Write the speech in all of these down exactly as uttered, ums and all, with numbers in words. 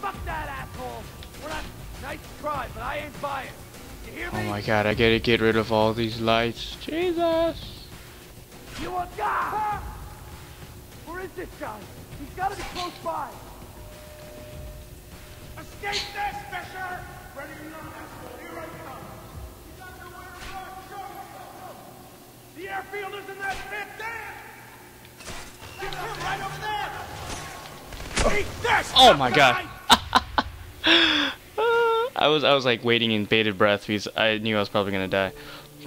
Fuck that asshole. We're not nice try, but I ain't buying. You hear me? Oh my god, I gotta get rid of all these lights. Jesus. You want God? Where is this guy? He's gotta be close by. Escape this, Fisher! Ready or not, asshole, here I come. He's out there where we are. Show yourself. The airfield is in that pit there. Get him right over there. Eat this! Oh my god. I was I was like waiting in bated breath because I knew I was probably gonna die.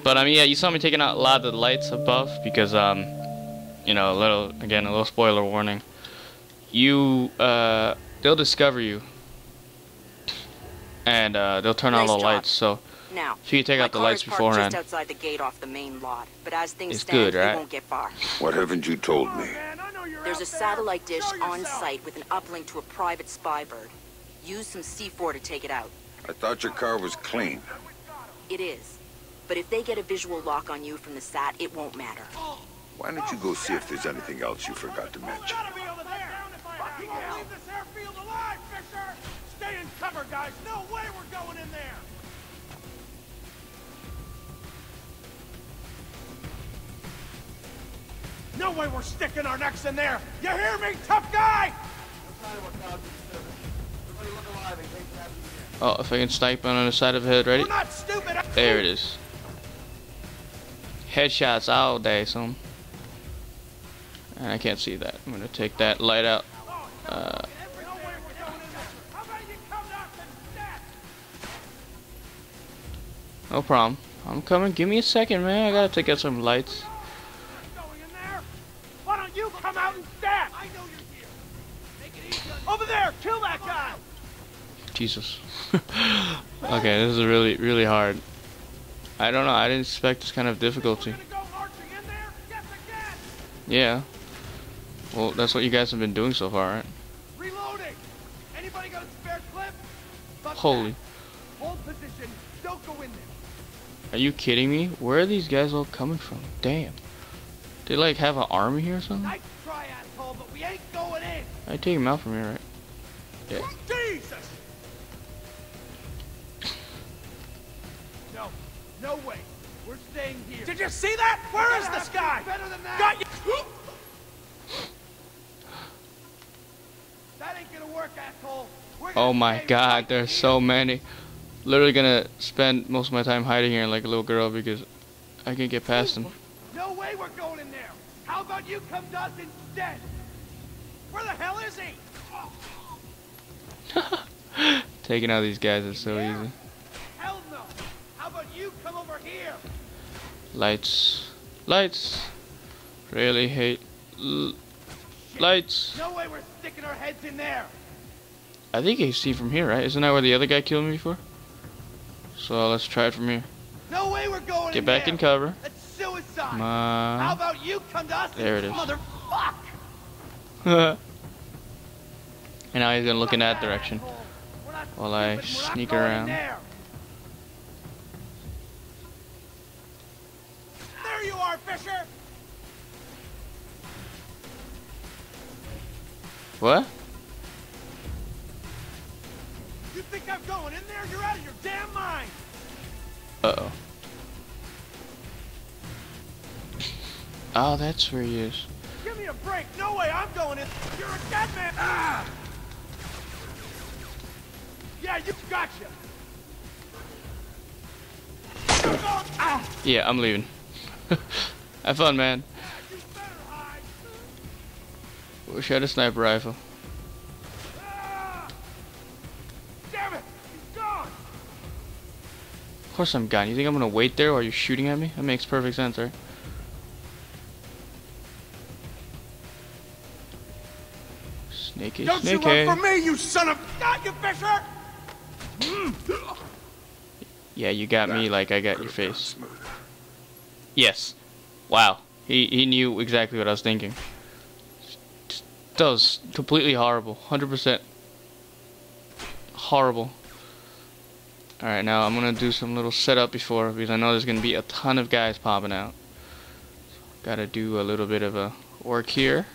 But I mean, yeah, you saw me taking out a lot of the lights above because um you know, a little again a little spoiler warning. You uh they'll discover you. And uh they'll turn nice on the lights, so now so you take out the lights beforehand. Just outside the gate off the main lot, but as things it's stand, good, right? Won't get far. What haven't you told me? There's a satellite dish on site with an uplink to a private spy bird. Use some C four to take it out. I thought your car was clean. It is. But if they get a visual lock on you from the sat, it won't matter. Why don't you go see if there's anything else you forgot to mention? Stay in cover, guys. No way we're going in there. No way we're sticking our necks in there! You hear me, tough guy? Oh, if I can snipe on the side of the head, ready? We're not stupid. There it is. Headshots all day, son. And I can't see that. I'm gonna take that light out. Uh, no problem. I'm coming. Give me a second, man. I gotta take out some lights. You come out and stab! I know you're here. Make it easy. Over there, kill that guy. Jesus. Okay, this is really, really hard. I don't know. I didn't expect this kind of difficulty. Yeah. Well, that's what you guys have been doing so far, right? Reloading. Anybody got a spare clip? Holy. Hold position. Don't go in there. Are you kidding me? Where are these guys all coming from? Damn. They like have an army here or something? Nice try, asshole, but we ain't going in. I take him out from here, right? Yeah. Jesus! No, no way. We're staying here. Did you see that? Where is this guy? Better than that. Got you. That ain't gonna work, asshole. We're gonna oh my God, there's here. So many. Literally gonna spend most of my time hiding here like a little girl because I can't get past them. No way we're going in there! How about you come to us instead? Where the hell is he? Taking out these guys is so yeah. Easy. Hell no! How about you come over here? Lights. Lights! Really hate... L Shit. Lights! No way we're sticking our heads in there! I think I see from here, right? Isn't that where the other guy killed me before? So let's try it from here. No way we're going Get in there! Get back in cover. Let's Suicide. Uh, How about you come to us? There it is. Motherfuck! And now he's gonna look in that direction while I sneak around. There you are, Fisher. What? You think I'm going in there? You're out of your damn mind. Uh oh. Oh, that's where he is. Give me a break. No way, I'm going in. You're a dead man. Ah! Yeah, you gotcha. Ah! Yeah, I'm leaving. Have fun, man. Yeah, you better hide. Wish I had a sniper rifle. Ah! Damn it, he's gone. Of course I'm gone. You think I'm gonna wait there while you're shooting at me? That makes perfect sense, right? Snakey, Don't snakey. you run for me, you son of God, you Fisher! Yeah, you got me like I got your face. Yes. Wow. He he knew exactly what I was thinking. That was completely horrible. one hundred percent horrible. Alright, now I'm going to do some little setup before, because I know there's going to be a ton of guys popping out. So, got to do a little bit of a work here.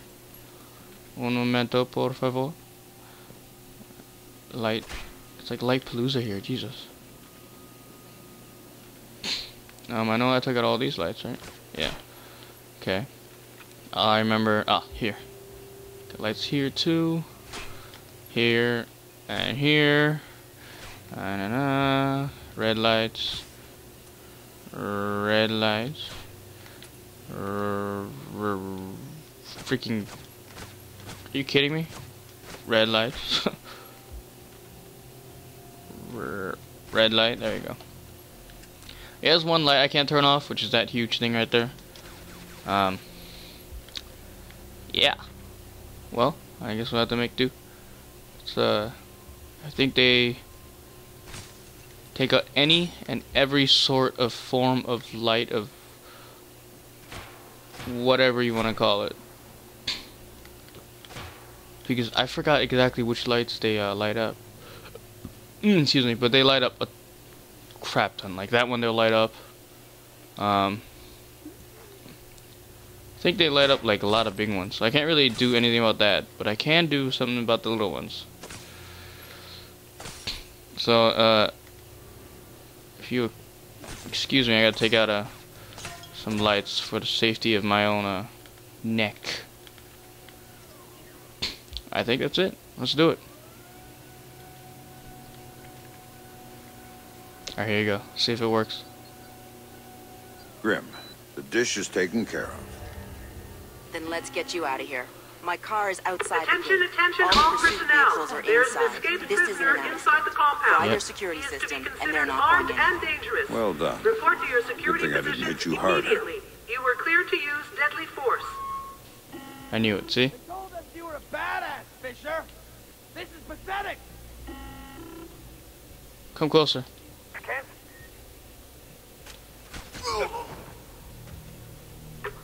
Un momento, por favor. light. It's like light palooza here, Jesus. Um, I know I took out all these lights, right? Yeah. Okay. Uh, I remember. Ah, here. Got lights here too. Here and here. Na na na. Red lights. Red lights. R r freaking. Are you kidding me? Red lights. Red light. There you go. It has one light I can't turn off, which is that huge thing right there. Um, yeah. Well, I guess we'll have to make do. It's, uh, I think they take out any and every sort of form of light of whatever you want to call it. Because I forgot exactly which lights they uh, light up. Excuse me, but they light up a crap ton. Like that one, they'll light up. Um, I think they light up like a lot of big ones. So I can't really do anything about that, but I can do something about the little ones. So, uh, if you excuse me, I gotta take out uh, some lights for the safety of my own uh, neck. I think that's it. Let's do it. Alright, here you go. See if it works. Grim, the dish is taken care of. Then let's get you out of here. My car is outside. Attention, attention, all personnel. There's an escaped prisoner inside the compound. By their security system, and they're not armed and dangerous. Well done. Report to your security position. Good thing I didn't hit you harder. You were cleared to use deadly force. I knew it, see? They told us you were a badass, Fisher. This is pathetic. Come closer.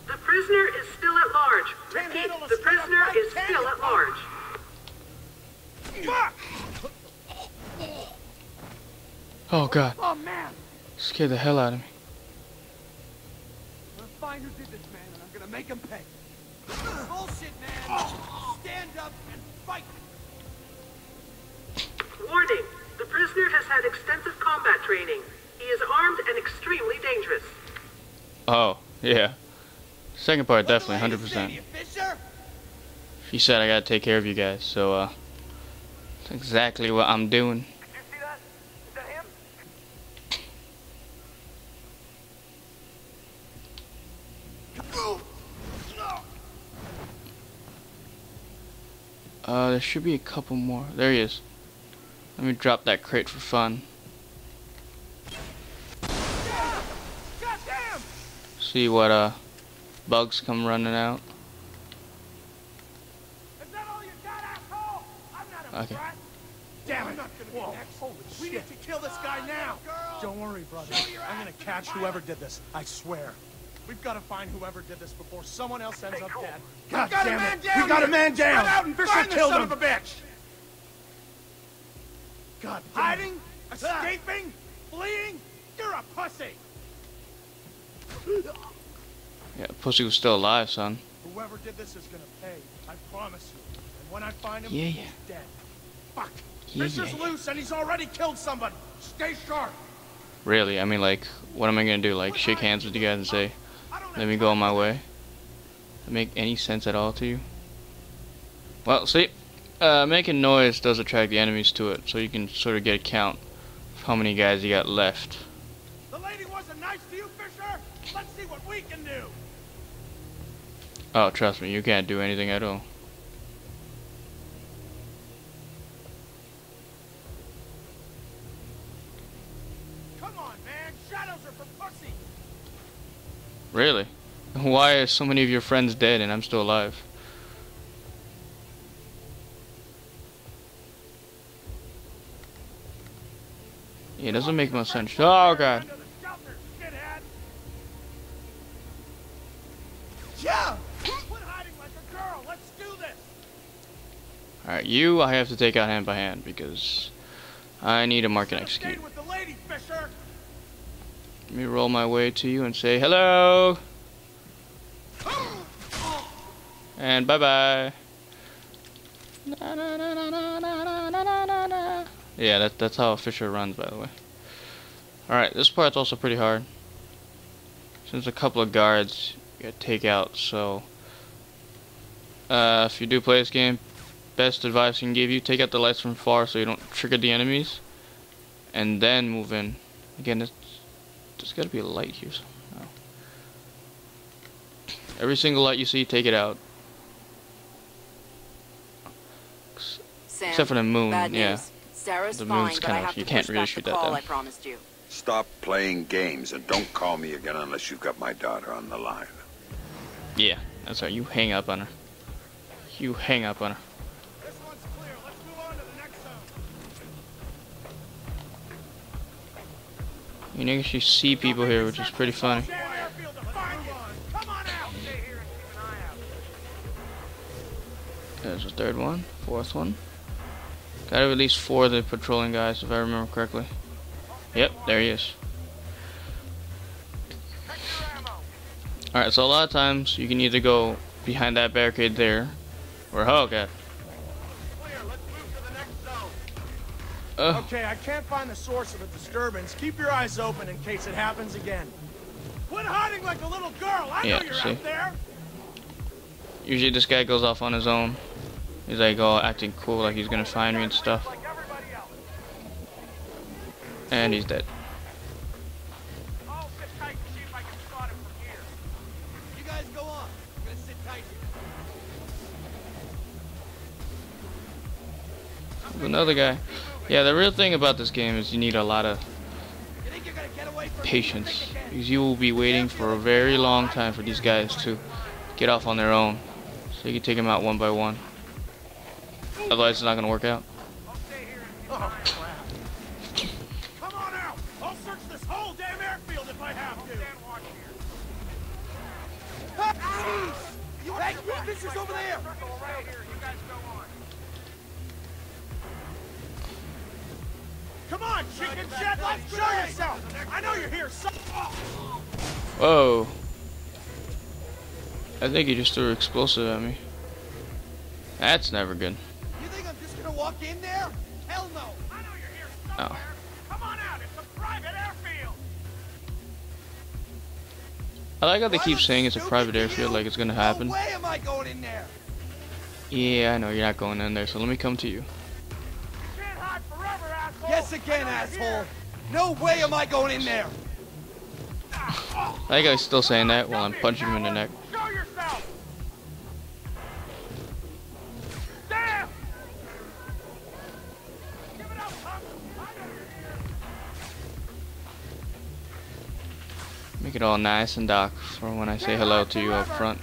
The prisoner is still at large. Repeat, the prisoner is still at large. Oh God! Oh man! Scared the hell out of me. I'm gonna find who did this, man, and I'm gonna make him pay. Bullshit, man! Stand up and fight. Warning: the prisoner has had extensive combat training. He is armed and extremely dangerous. Oh, yeah. Second part, definitely, one hundred percent. She said I gotta take care of you guys, so, uh... that's exactly what I'm doing. Did you see that? Is that him? Uh, there should be a couple more. There he is. Let me drop that crate for fun. See what uh bugs come running out. Is that all you got, asshole? I'm not a okay. Brat. Damn it! Whoa. Holy we shit. Need to kill this guy now. Girl. Don't worry, brother. I'm gonna catch whoever did this. I swear. We've got to find whoever did this before someone else ends hey, up cool. Dead. God got damn it! We got a man down. Get out and Fisher killed him. Son of a bitch. God damn. Hiding, escaping, fleeing. You're a pussy. Yeah, pussy was still alive, son. Whoever did this is gonna pay, I promise you. And when I find him, yeah, yeah. He's dead. Fuck. Yeah, Fisher's yeah, yeah. Loose and he's already killed somebody. Stay sharp. Really? I mean, like, what am I gonna do? Like, shake hands with you guys and say, let me go on my way? Does it make any sense at all to you? Well, see, uh, making noise does attract the enemies to it, so you can sort of get a count of how many guys you got left. The lady wasn't nice to you, Fisher. Let's see what we can do. Oh, trust me, you can't do anything at all. Come on, man. Shadows are for pussy. Really? Why are so many of your friends dead and I'm still alive? Yeah, it doesn't make much sense. Oh, God. Yeah. Quit hiding like a girl. Let's do this. All right, you I have to take out hand by hand because I need a mark and execute. With the lady, Fisher. Let me roll my way to you and say hello. And bye bye. Na, na, na, na, na, na, na, na, na. Yeah, that, that's how Fisher runs, by the way. Alright, this part's also pretty hard. Since a couple of guards you gotta take out, so... Uh, if you do play this game, best advice I can give you, take out the lights from far so you don't trigger the enemies. And then move in. Again, it's, there's gotta be a light here. So no. Every single light you see, take it out. Sam, except for the moon, yeah. News. Sarah's the moon's kind of, you can't really shoot that down. Stop playing games and don't call me again unless you've got my daughter on the line. Yeah, that's right. You hang up on her. You hang up on her. This one's clear. Let's move on to the next zone. You niggas, you see people here, which is pretty funny. There's the third one, fourth one. Gotta have at least four of the patrolling guys, if I remember correctly. Yep, there he is. Alright, so a lot of times you can either go behind that barricade there, or oh god. Uh. Okay, I can't find the source of the disturbance. Keep your eyes open in case it happens again. Quit hiding like a little girl. I yeah, know you're see? out there. Usually this guy goes off on his own. He's like all acting cool, like he's gonna find me and stuff. And he's dead. Another guy. Yeah, the real thing about this game is you need a lot of patience, because you will be waiting for a very long time for these guys to get off on their own, so you can take them out one by one. Otherwise, it's not gonna work out. Come on out! I'll search this whole damn airfield if I have to. Hey, Fisher's over there. Come on, chicken shit! Let's show yourself. I know you're here. Whoa! I think he just threw an explosive at me. That's never good. You think I'm just gonna walk in there? Hell no! I know you're here somewhere. Oh. Come on out, it's a private airfield. I like how they keep saying it's a private airfield, like it's gonna happen. No way am I going in there? Yeah, I know you're not going in there, so let me come to you. You can't hide forever, asshole. Yes again, asshole. No way am I going in there. I think I'm still saying that while I'm punching him in the neck. Show yourself. Make it all nice and dark for when I say hello to you up front.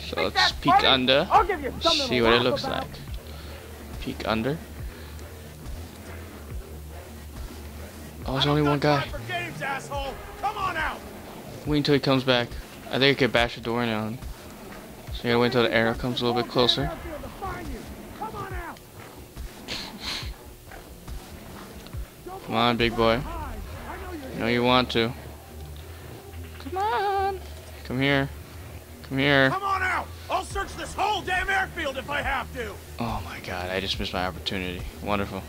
So let's peek under, see what it looks like. Peek under. Oh, there's only one guy. Wait until he comes back. I think I could bash the door now. So you gotta wait until the arrow comes a little bit closer. Come on, big boy. I know you want to. Come on. Come here. Come here. Come on out. I'll search this whole damn airfield if I have to. Oh my god, I just missed my opportunity. Wonderful.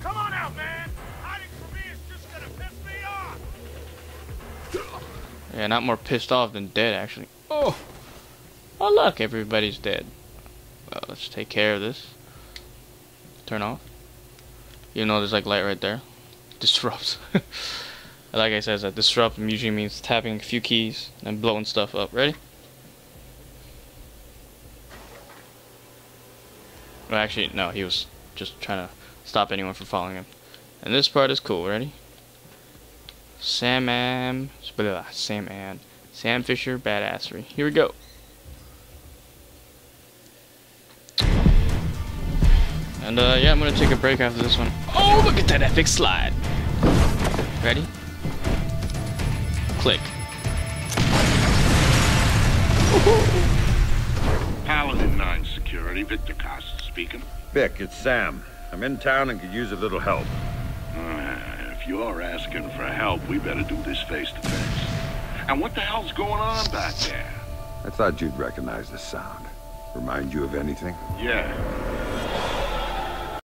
Come on out, man. Hiding from me is just gonna piss me off. Yeah, not more pissed off than dead, actually. Oh. Oh look, everybody's dead. Well, let's take care of this. Turn off. You know, there's like light right there. Disrupt. Like I said, that disrupt usually means tapping a few keys and blowing stuff up. Ready? Well, actually, no. He was just trying to stop anyone from following him. And this part is cool. Ready? Sam Am, Sam Ann, Sam Fisher, badassery. Here we go. And uh, yeah, I'm gonna take a break after this one. Oh, look at that epic slide! Ready? Click. Paladin nine security, Victor Costa speaking. Vic, it's Sam. I'm in town and could use a little help. Uh, if you're asking for help, we better do this face to face. And what the hell's going on back there? I thought you'd recognize the sound. Remind you of anything? Yeah.